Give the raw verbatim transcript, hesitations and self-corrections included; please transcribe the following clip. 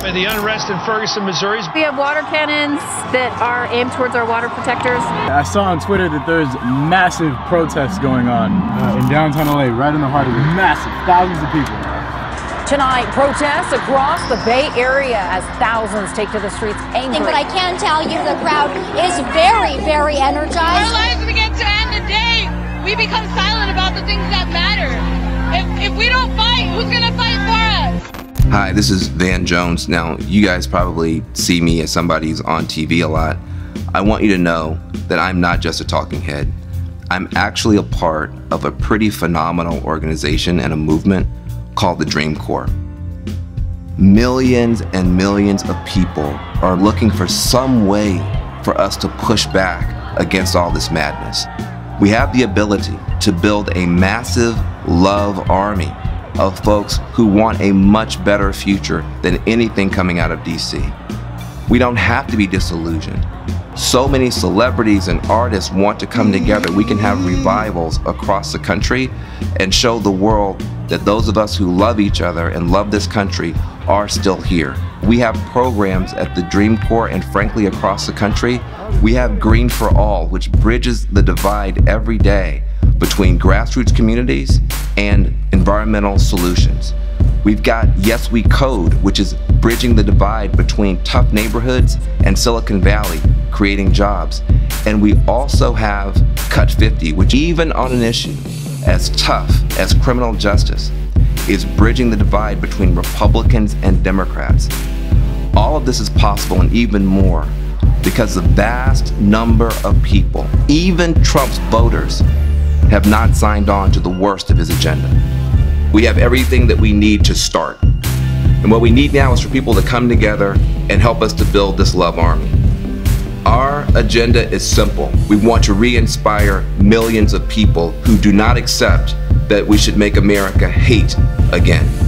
by the unrest in Ferguson, Missouri. We have water cannons that are aimed towards our water protectors. I saw on Twitter that there's massive protests going on uh, in downtown L A, right in the heart of it. Massive, thousands of people. Tonight, protests across the Bay Area as thousands take to the streets angry. But I can tell you the crowd is very, very energized. Our lives begin to end the day. We become silent about the things that matter. If, if we don't fight, who's going to fight for us? Hi, this is Van Jones. Now, you guys probably see me as somebody who's on T V a lot. I want you to know that I'm not just a talking head. I'm actually a part of a pretty phenomenal organization and a movement called the Dream Corps. Millions and millions of people are looking for some way for us to push back against all this madness. We have the ability to build a massive love army of folks who want a much better future than anything coming out of D C. We don't have to be disillusioned. So many celebrities and artists want to come together. We can have revivals across the country and show the world that those of us who love each other and love this country are still here. We have programs at the Dream Corps and frankly across the country. We have Green for All, which bridges the divide every day between grassroots communities and environmental solutions. We've got Yes We Code, which is bridging the divide between tough neighborhoods and Silicon Valley, creating jobs. And we also have Cut fifty, which even on an issue as tough as criminal justice is bridging the divide between Republicans and Democrats. All of this is possible and even more because the vast number of people, even Trump's voters, have not signed on to the worst of his agenda. We have everything that we need to start. And what we need now is for people to come together and help us to build this love army. Our agenda is simple. We want to re-inspire millions of people who do not accept that we should make America hate again.